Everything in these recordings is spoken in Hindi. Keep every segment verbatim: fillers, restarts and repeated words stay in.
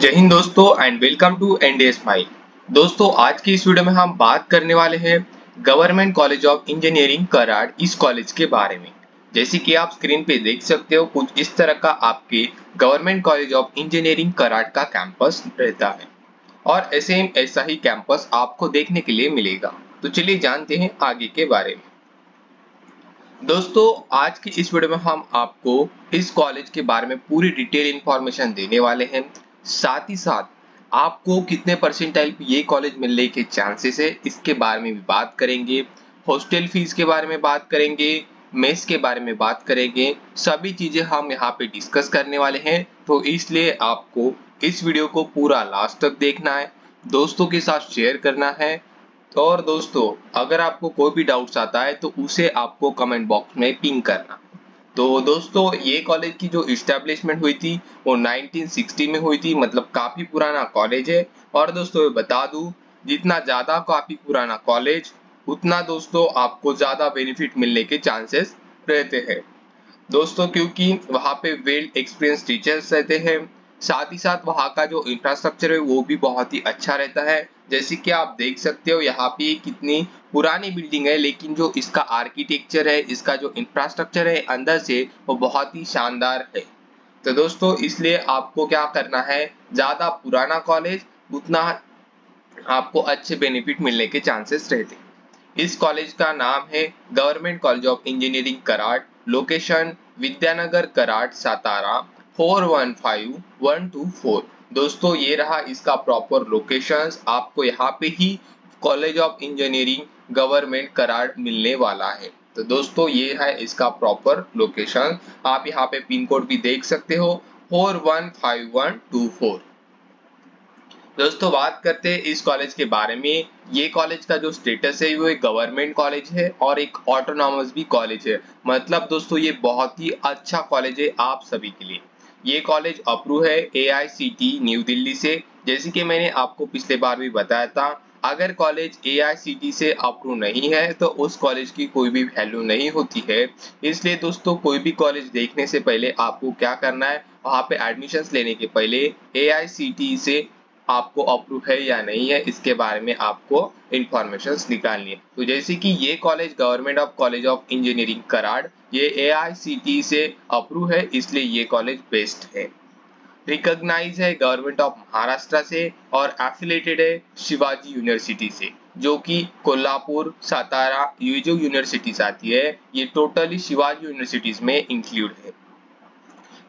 जय हिंद दोस्तों and welcome to NDA smile. दोस्तों आज की इस वीडियो में हम बात करने वाले हैं government college of engineering Karad, इस कॉलेज के बारे में। जैसे कि आप स्क्रीन पे देख सकते हो, कुछ इस तरह का आपके government college of engineering Karad का कैंपस रहता है और ऐसे ही ऐसा ही कैंपस आपको देखने के लिए मिलेगा। तो चलिए जानते हैं आगे के बारे में। दोस्तों आज की इस वीडियो में हम आपको इस कॉलेज के बारे में पूरी डिटेल इंफॉर्मेशन देने वाले हैं, साथ ही साथ आपको कितने परसेंटाइल पे ये कॉलेज मिलने के चांसेस है इसके बारे में भी बात करेंगे, हॉस्टल फीस के बारे में बात करेंगे, मेस के बारे में बात करेंगे, सभी चीज़ें हम यहाँ पे डिस्कस करने वाले हैं। तो इसलिए आपको इस वीडियो को पूरा लास्ट तक देखना है, दोस्तों के साथ शेयर करना है। और दोस्तों अगर आपको कोई भी डाउट्स आता है तो उसे आपको कमेंट बॉक्स में पिंग करना। तो दोस्तों ये कॉलेज की जो इस्टेब्लिशमेंट हुई थी वो नाइनटीन सिक्सटी में हुई थी, मतलब काफ़ी पुराना कॉलेज है। और दोस्तों मैं बता दूं, जितना ज़्यादा काफ़ी पुराना कॉलेज उतना दोस्तों आपको ज़्यादा बेनिफिट मिलने के चांसेस रहते हैं दोस्तों, क्योंकि वहाँ पे वेल एक्सपीरियंस टीचर्स रहते हैं। साथ ही साथ वहाँ का जो इंफ्रास्ट्रक्चर है वो भी बहुत ही अच्छा रहता है। जैसे कि आप देख सकते हो यहाँ पे कितनी पुरानी बिल्डिंग है, लेकिन जो इसका आर्किटेक्चर है, इसका जो इंफ्रास्ट्रक्चर है अंदर से, वो बहुत ही शानदार है। तो दोस्तों इसलिए आपको क्या करना है, ज़्यादा पुराना कॉलेज उतना आपको अच्छे बेनिफिट मिलने के चांसेस रहते हैं। इस कॉलेज का नाम है government college of engineering Karad, location Vidyanagar Karad Satara four one five one two four. दोस्तों ये रहा इसका प्रॉपर लोकेशंस। आपको यहाँ पे ही college of engineering government Karad मिलने वाला है। तो दोस्तों ये है इसका प्रॉपर लोकेशन, आप यहाँ पे पिन कोड भी देख सकते हो four one five one two four. दोस्तों बात करते हैं इस कॉलेज के बारे में। ये कॉलेज का जो स्टेटस है वो एक गवर्नमेंट कॉलेज है और एक ऑटोनॉमस भी कॉलेज है, मतलब दोस्तों ये बहुत ही अच्छा कॉलेज है आप सभी के लिए। ये कॉलेज अप्रूव है A I C T E new Delhi से। जैसे कि मैंने आपको पिछले बार भी बताया था, अगर college A I C T ई से अप्रूव नहीं है तो उस कॉलेज की कोई भी वैल्यू नहीं होती है। इसलिए दोस्तों कोई भी कॉलेज देखने से पहले आपको क्या करना है, वहाँ पे एडमिशन्स लेने के पहले ए आई सी टी ई से आपको अप्रूव है या नहीं है इसके बारे में आपको इंफॉर्मेशन निकालनी है। तो जैसे कि ये college government of college of engineering Karad, ये ए आई सी टी ई से अप्रूव है, इसलिए ये कॉलेज बेस्ट है। रिकॉग्नाइज है गवर्नमेंट ऑफ महाराष्ट्र से और एफिलेटेड है शिवाजी यूनिवर्सिटी से, जो कि कोल्हापुर सातारा ये जो यूनिवर्सिटीज आती है ये टोटली शिवाजी यूनिवर्सिटीज में इंक्लूड है।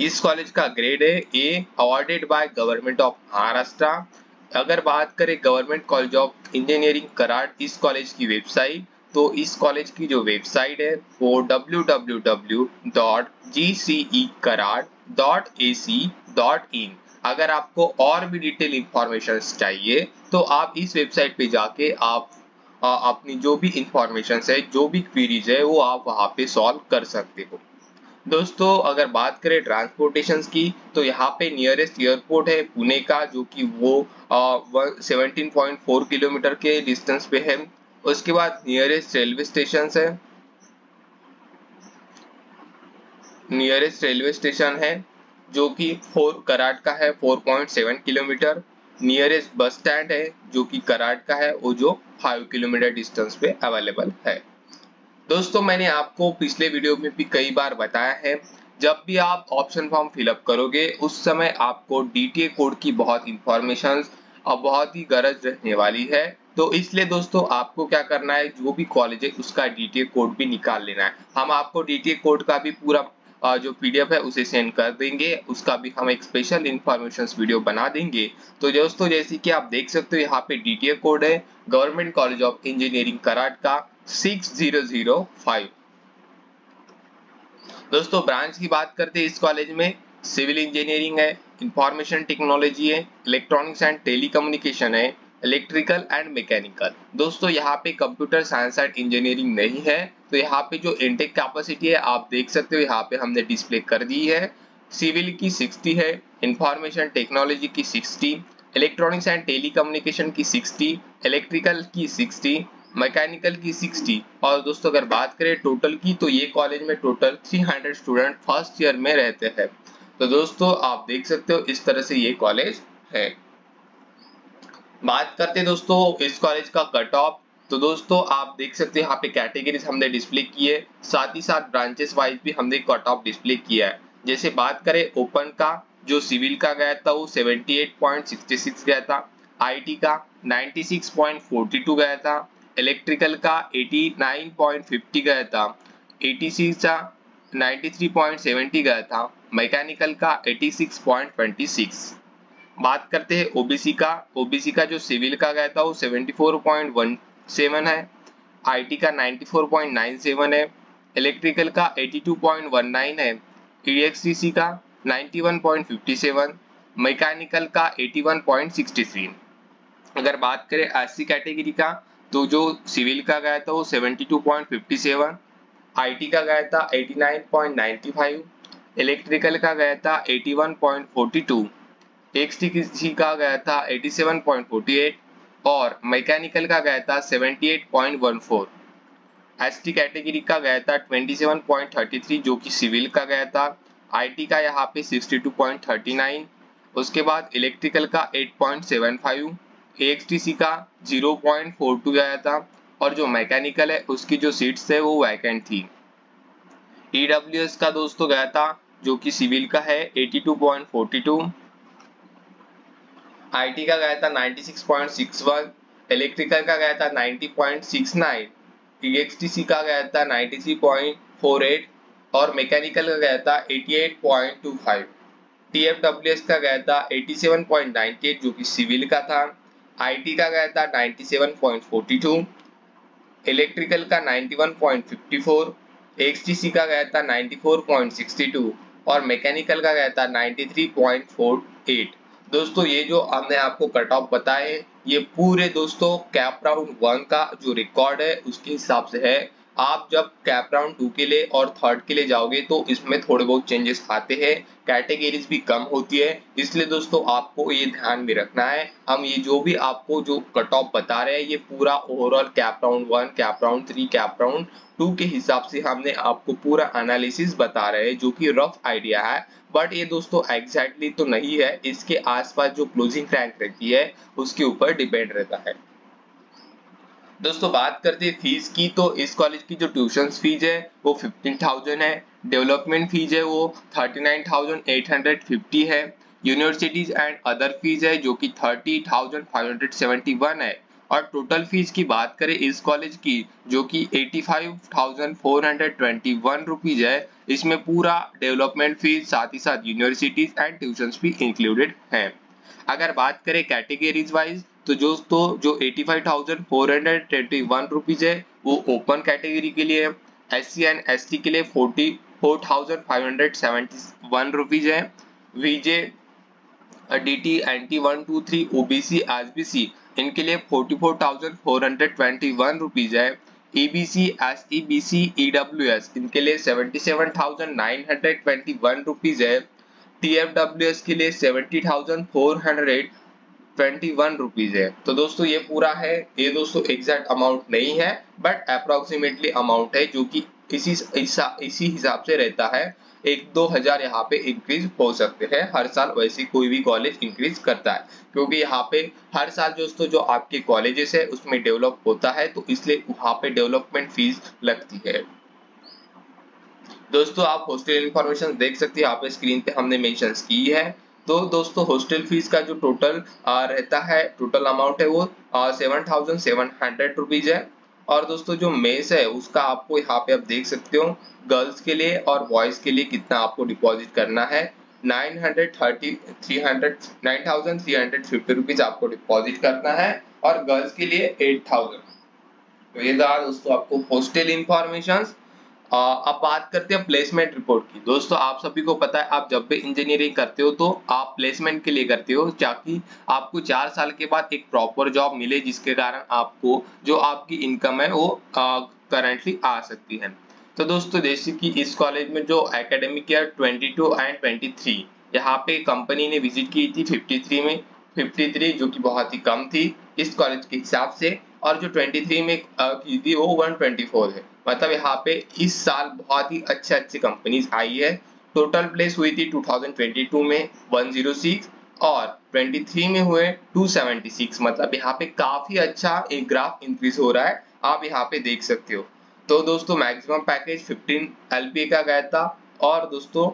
इस कॉलेज का ग्रेड है A, awarded by government of Maharashtra. अगर बात करें government college of engineering Karad इस कॉलेज की वेबसाइट, तो इस कॉलेज की जो वेबसाइट है वो W W W dot G C E Karad dot A C dot in. अगर आपको और भी डिटेल इंफॉर्मेशन चाहिए तो आप इस वेबसाइट पे जाके आप आ, अपनी जो भी इंफॉर्मेशन है, जो भी क्वेरीज है वो आप वहाँ पे सॉल्व कर सकते हो। दोस्तों अगर बात करें ट्रांसपोर्टेशन की, तो यहाँ पे नियरेस्ट एयरपोर्ट है पुणे का, जो कि वो सेवनटीन पॉइंट फोर किलोमीटर के डिस्टेंस पे है। उसके बाद नियरेस्ट रेलवे स्टेशन है, नियरेस्ट रेलवे स्टेशन है जो कि फोर कराड़ का है four point seven kilometre. Nearest bus stand है जो कि कराड़ का है, वो जो फाइव किलोमीटर डिस्टेंस पे अवेलेबल है। दोस्तों मैंने आपको पिछले वीडियो में भी कई बार बताया है, जब भी आप ऑप्शन फॉर्म फिलअप करोगे उस समय आपको डी टी ए कोड की बहुत इंफॉर्मेशन और बहुत ही गरज रहने वाली है। तो इसलिए दोस्तों आपको क्या करना है, जो भी कॉलेज है उसका डी टी ए कोड भी निकाल लेना है। हम आपको डी टी ए कोड का भी पूरा जो पी डी एफ है उसे सेंड कर देंगे, उसका भी हम एक स्पेशल इंफॉर्मेशन वीडियो बना देंगे। तो दोस्तों जैसे कि आप देख सकते हो यहाँ पे डी टी ए कोड है government college of engineering Karad का सिक्स जीरो जीरो फाइव। दोस्तों ब्रांच की बात करते हैं इस कॉलेज में, सिविल इंजीनियरिंग है, इंफॉर्मेशन टेक्नोलॉजी है, इलेक्ट्रॉनिक्स एंड टेलीकम्युनिकेशन है, इलेक्ट्रिकल एंड मैकेनिकल। दोस्तों यहाँ पे कंप्यूटर साइंस एंड इंजीनियरिंग नहीं है। तो यहाँ पे जो इनटेक कैपेसिटी है आप देख सकते हो, यहाँ पे हमने डिस्प्ले कर दी है। सिविल की सिक्सटी है, इंफॉर्मेशन टेक्नोलॉजी की सिक्सटी, इलेक्ट्रॉनिक्स एंड टेलीकम्युनिकेशन की सिक्सटी, इलेक्ट्रिकल की सिक्सटी, मैकेनिकल की सिक्सटी। और दोस्तों अगर बात करें टोटल की, तो ये कॉलेज में total three hundred student first year में रहते हैं। तो दोस्तों आप देख सकते हो इस तरह से ये कॉलेज है। बात करते हैं दोस्तों इस कॉलेज का कट ऑफ। तो दोस्तों आप देख सकते हैं यहाँ पे कैटेगरीज हमने डिस्प्ले की है, साथ ही साथ ब्रांचेस वाइज भी हमने कट ऑफ डिस्प्ले किया है। जैसे बात करें ओपन का, जो सिविल का गया था वो अठहत्तर पॉइंट छियासठ गया था, आईटी का छियानवे पॉइंट बयालीस गया था, इलेक्ट्रिकल का नवासी पॉइंट पचास गया था, एटीसी का तिरानवे पॉइंट सत्तर गया था, मैकेनिकल का छियासी पॉइंट छब्बीस। बात करते हैं ओबीसी का, ओबीसी का जो सिविल का गया था वो चौहत्तर पॉइंट सत्रह है, आईटी का चौरानवे पॉइंट सत्तानवे है, इलेक्ट्रिकल का बयासी पॉइंट उन्नीस है, ईएक्सटीसी का इक्यानवे पॉइंट सत्तावन, मैकेनिकल का इक्यासी पॉइंट तिरसठ। अगर बात करें एससी कैटेगरी का, तो जो सिविल का गया था वो बहत्तर पॉइंट सत्तावन, आईटी का गया था नवासी पॉइंट पचानवे, इलेक्ट्रिकल का गया था इक्यासी पॉइंट बयालीस, एक्सटीसी का गया था सत्तासी पॉइंट अड़तालीस और मैकेनिकल का गया था अठहत्तर पॉइंट चौदह। एसटी कैटेगरी का गया था सत्ताईस पॉइंट तैंतीस जो कि सिविल का गया था, आईटी का यहाँ पे बासठ पॉइंट उनतालीस, उसके बाद इलेक्ट्रिकल का आठ पॉइंट पचहत्तर, एक्सटीसी का शून्य पॉइंट बयालीस गया था और जो मैकेनिकल है उसकी जो सीट्स है वो वैकेंट थी। ईडब्ल्यूएस का दोस्तों गया था जो कि सिविल का है बयासी पॉइंट बयालीस, आईटी का गया था छियानवे पॉइंट इकसठ, इलेक्ट्रिकल का गया था नब्बे पॉइंट उनहत्तर, ईएक्सटीसी का गया था तिरानवे पॉइंट अड़तालीस और मैकेनिकल का गया था अठासी पॉइंट पच्चीस। टीएफडब्ल्यूएस का गया था सत्तासी पॉइंट अट्ठानवे जो कि सिविल का था, आईटी का गया था सत्तानवे पॉइंट बयालीस, इलेक्ट्रिकल का इक्यानवे पॉइंट चौवन, एक्सटीसी का गया था चौरानवे पॉइंट बासठ और मैकेनिकल का गया था तिरानवे पॉइंट अड़तालीस। दोस्तों ये जो हमने आपको कट ऑफ बताए, ये पूरे दोस्तों कैप राउंड वन का जो रिकॉर्ड है उसके हिसाब से है। आप जब कैप राउंड टू के लिए और थर्ड के लिए जाओगे तो इसमें थोड़े बहुत चेंजेस आते हैं, कैटेगरीज भी कम होती है, इसलिए दोस्तों आपको ये ध्यान में रखना है। हम ये जो भी आपको जो कट ऑफ बता रहे हैं ये पूरा overall cap round one, cap round three, cap round two के हिसाब से हमने आपको पूरा एनालिसिस बता रहे हैं जो कि रफ आइडिया है, बट ये दोस्तों एग्जैक्टली तो नहीं है, इसके आसपास जो क्लोजिंग रैंक रहती है उसके ऊपर डिपेंड रहता है। दोस्तों बात करते हैं फीस की, तो इस कॉलेज की जो ट्यूशन फीस है वो पंद्रह हज़ार है, डेवलपमेंट फीस है वो उनतालीस हज़ार आठ सौ पचास है, यूनिवर्सिटीज एंड अदर फीस है जो कि तीस हज़ार पाँच सौ इकहत्तर है और टोटल फीस की बात करें इस कॉलेज की जो कि पचासी हज़ार चार सौ इक्कीस रुपीज है। इसमें पूरा डेवलपमेंट फीस साथ ही साथ यूनिवर्सिटीज एंड ट्यूशन भी इंक्लूडेड है। अगर बात करें कैटेगरीज वाइज, तो दोस्तों जो पचासी हज़ार चार सौ इक्कीस रुपीज है वो ओपन कैटेगरी के लिए, एससी एंड एसटी के लिए चौवालीस हज़ार पाँच सौ इकहत्तर रुपीज है, VJ, DT, NT one two three, OBC, SBC इनके लिए चौवालीस हज़ार चार सौ इक्कीस रुपीज है, ईबीसी, एसईबीसी, ईडब्ल्यूएस इनके लिए सतहत्तर हज़ार नौ सौ इक्कीस रुपीज है, टीएफडब्ल्यूएस के लिए सत्तर हज़ार चार सौ इक्कीस रुपीज है। तो दोस्तों ये पूरा है, ये दोस्तों एग्जैक्ट अमाउंट नहीं है बट अप्रोक्सीमेटली अमाउंट है जो कि इसी इसी हिसाब से रहता है। एक दो हजार यहाँ पे इंक्रीज हो सकते हैं हर साल, वैसे कोई भी कॉलेज इंक्रीज करता है क्योंकि यहाँ पे हर साल दोस्तों जो आपके कॉलेजेस है उसमें डेवलप होता है तो इसलिए वहाँ पे डेवलपमेंट फीस लगती है। दोस्तों आप हॉस्टल इंफॉर्मेशन देख सकते हैं यहाँ पे स्क्रीन पे हमने मेंशन की है। तो दोस्तों हॉस्टल फीस का जो टोटल रहता है, टोटल अमाउंट है वो seven thousand seven hundred rupees है। और दोस्तों जो मेस है उसका आपको यहाँ पे आप देख सकते हो गर्ल्स के लिए और बॉयज के लिए कितना आपको डिपॉजिट करना है, nine hundred thirty three hundred nine thousand three hundred fifty rupees आपको डिपॉजिट करना है और गर्ल्स के लिए एट थाउजेंड। तो ये था दोस्तों आपको हॉस्टल इंफॉर्मेशन। अब बात करते हैं प्लेसमेंट रिपोर्ट की। दोस्तों आप सभी को पता है आप जब भी इंजीनियरिंग करते हो तो आप प्लेसमेंट के लिए करते हो ताकि आपको चार साल के बाद एक प्रॉपर जॉब मिले जिसके कारण आपको जो आपकी इनकम है वो करंटली आ सकती है। तो दोस्तों जैसे कि इस कॉलेज में जो एकेडमिक ईयर बाईस एंड तेईस यहाँ पे कंपनी ने विजिट की थी तिरेपन में, तिरेपन जो कि बहुत ही कम थी इस कॉलेज के हिसाब से, और जो तेईस में की थी वो एक सौ चौबीस है, मतलब यहाँ पे इस साल बहुत ही अच्छे अच्छे कंपनीज आई है। टोटल प्लेस हुई थी दो हज़ार बाईस में एक सौ छह और तेईस में हुए दो सौ छिहत्तर, मतलब यहाँ पे काफी अच्छा एक ग्राफ इंक्रीज हो रहा है, आप यहाँ पे देख सकते हो। तो दोस्तों मैक्सिमम पैकेज पंद्रह एलपीए का गया था और दोस्तों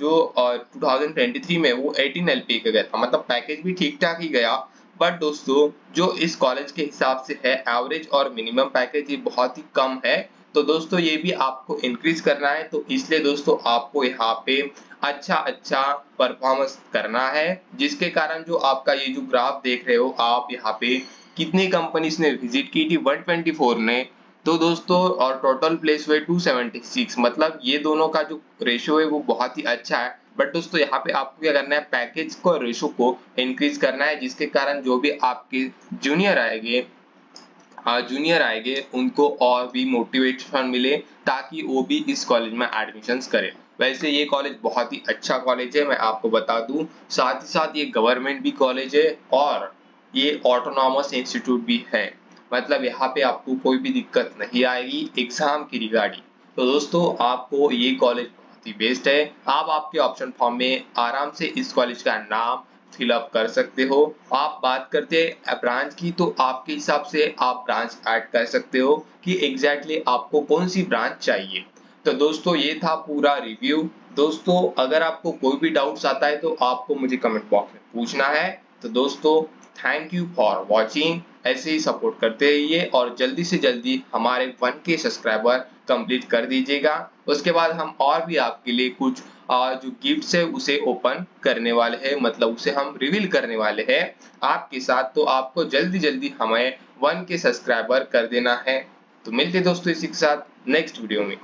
जो दो हज़ार तेईस में वो अठारह एलपीए का गया था, मतलब पैकेज भी ठीक ठाक ही गया। बट दोस्तों जो इस कॉलेज के हिसाब से है एवरेज और मिनिमम पैकेज ये बहुत ही कम है, तो दोस्तों ये भी आपको इंक्रीज करना है। तो इसलिए दोस्तों आपको यहाँ पे अच्छा अच्छा परफॉर्मेंस करना है, जिसके कारण जो आपका ये जो ग्राफ देख रहे हो आप, यहाँ पे कितनी कंपनीज ने विजिट की थी, एक सौ चौबीस ने। तो दोस्तों और टोटल प्लेस हुए दो सौ छिहत्तर, मतलब ये दोनों का जो रेशियो है वो बहुत ही अच्छा है। बट दोस्तों यहाँ पे आपको क्या करना है, पैकेज को रेशियो को इंक्रीज करना है, जिसके कारण जो भी आपके जूनियर आएंगे जूनियर आएंगे उनको और भी मोटिवेशन मिले ताकि वो भी इस कॉलेज में एडमिशंस करें। वैसे ये कॉलेज बहुत ही अच्छा कॉलेज है, मैं आपको बता दूं। साथ ही साथ ये गवर्नमेंट भी कॉलेज है और ये ऑटोनॉमस इंस्टीट्यूट भी है, मतलब यहाँ पे आपको कोई भी दिक्कत नहीं आएगी एग्जाम की रिगार्डिंग। तो दोस्तों आपको ये कॉलेज बहुत ही बेस्ट है, आप आपके ऑप्शन फॉर्म में आराम से इस कॉलेज का नाम फिलअप कर सकते हो। आप बात करते हैं ब्रांच की, तो आपके हिसाब से आप ब्रांच ऐड कर सकते हो कि एग्जैक्टली आपको कौन सी ब्रांच चाहिए। तो दोस्तों ये था पूरा रिव्यू। दोस्तों अगर आपको कोई भी डाउट्स आता है तो आपको मुझे कमेंट बॉक्स में पूछना है। तो दोस्तों थैंक यू फॉर वॉचिंग, ऐसे ही सपोर्ट करते रहिए और जल्दी से जल्दी हमारे वन के सब्सक्राइबर कंप्लीट कर दीजिएगा। उसके बाद हम और भी आपके लिए कुछ जो गिफ्ट्स है उसे ओपन करने वाले हैं, मतलब उसे हम रिवील करने वाले हैं आपके साथ। तो आपको जल्दी जल्दी हमें वन के सब्सक्राइबर कर देना है। तो मिलते दोस्तों इसी के साथ नेक्स्ट वीडियो में।